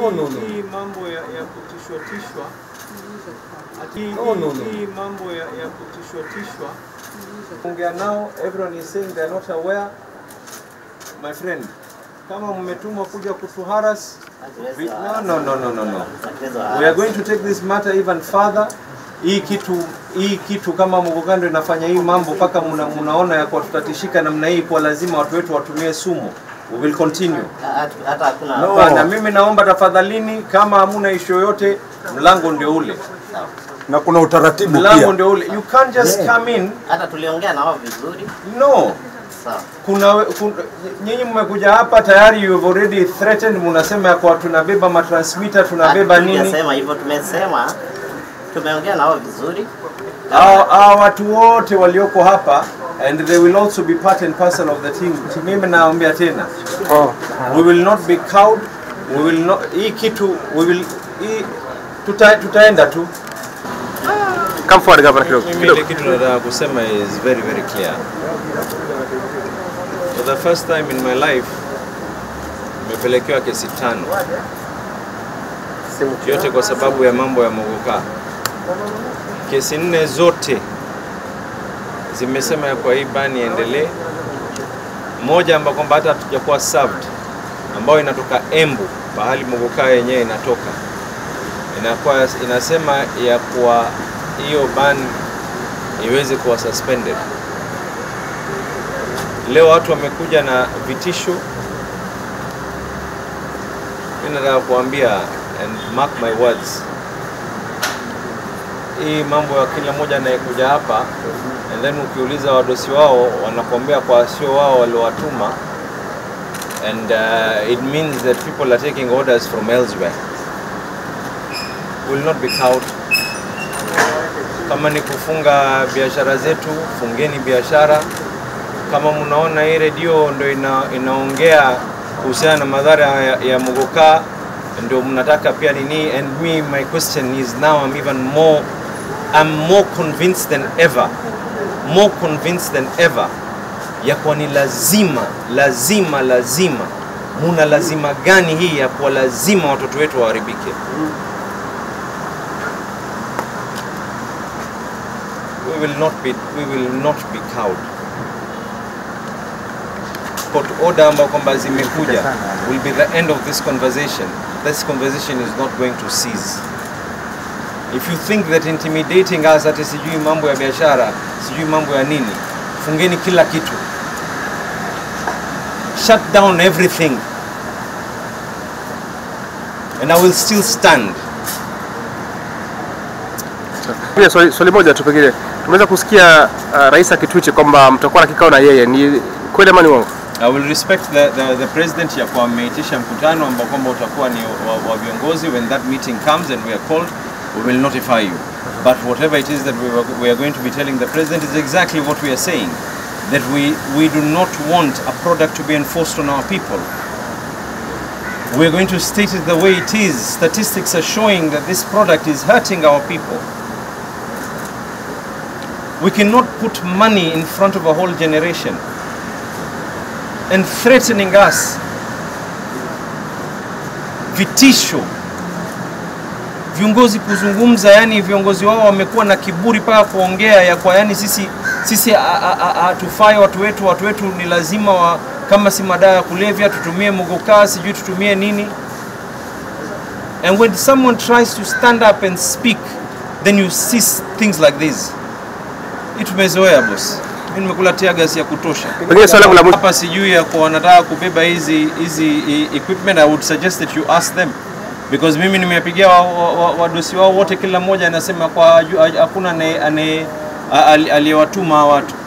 hii mambo ya kutishwa hii mambo ya kutishwa ongea nao. Everyone is saying they are not aware. My friend, kama mmetumwa kuja kutuharas, no, we are going to take this matter even further. Hii kitu kama mgogando inafanya hii mambo paka munaona ya kwa tutatishika namna hii, kwa lazima watu wetu watumie sumu. We will continue. No. Na mimi naomba tafadhalini, kama hamuna issue yoyote, mlango ndio ule. Na kuna utaratibu pia. Mlango ndio ule. You can't just come in. Hata tuliongea na wao vizuri. No. Kuna nyinyi mmekuja hapa tayari, you have already threatened, mnasema kwa tunabeba matransmitter, tunabeba nini? Tunasema hivyo, tumesema tumeongea na wao vizuri. Watu wote walioko hapa, and they will also be part and parcel of the team. Mimi naomba tena. We will not be cowed. We will not. Tutaenda tu. Come forward, Governor Kidogo. Ile kitu nataka kusema is very very clear. For the first time in my life, nimepelekewa kesi 5. Yote kwa sababu ya mambo ya Mogoka. Kesi 4 zote zimesema kwa hii bani endelee. Moja ambayo kwamba hata hatujakuwa served, ambayo inatoka Embu, bahali Mogoka yenyewe inatoka, inakuwa inasema ya kwa hiyo bani iweze kuwa suspended. Leo watu wamekuja na vitisho. Ninataka kuambia, and mark my words, hii mambo ya kila mmoja anayekuja hapa, and then ukiuliza wadosi wao wanakuambia kwa sio wao waliowatuma, and it means that people are taking orders from elsewhere. Will not be caught. Kama ni kufunga biashara zetu, fungeni biashara. Kama mnaona hii radio ndio inaongea kuhusiana na madhara ya Mogoka, ndio mnataka pia nini? And me, my question is now, I'm more convinced than ever. More convinced than ever. Ya kwa ni lazima. Muna lazima gani hii ya kwa lazima watoto wetu waharibike? We will not be cowed. Court order ambao kwamba zimekuja will be the end of this conversation. This conversation is not going to cease. If you think that intimidating us at sijui mambo ya biashara, sijui mambo ya nini, fungeni kila kitu. Shut down everything. And I will still stand. Pia swali moja tu pekee. Tumeweza kusikia Rais akitwiche kwamba mtakuwa na kikao na yeye. Ni kweli mani wangu? I will respect the president ya kwa ameitisha mkutano ambao kwamba utakuwa ni wa viongozi. When that meeting comes and we are called, we will notify you. But whatever it is that we are going to be telling the president is exactly what we are saying. That we do not want a product to be enforced on our people. We are going to state it the way it is. Statistics are showing that this product is hurting our people. We cannot put money in front of a whole generation and threatening us. Vitisho. Viongozi kuzungumza, yani viongozi wao wamekuwa na kiburi paka kuongea ya kwa yani sisi atufai watu wetu ni lazima kama si madawa ya kulevya tutumie Mogoka, sijui tutumie nini. And when someone tries to stand up and speak, then you see things like this. Itumezoea boss. Mimi nimekula tia gas ya kutosha. Pengine swali la mwisho hapa sijui ya kwa wanataka kubeba hizi equipment, I would suggest that you ask them. Because mimi nimepigia wadosi wao wote, kila mmoja anasema kwa hakuna aliyewatuma watu.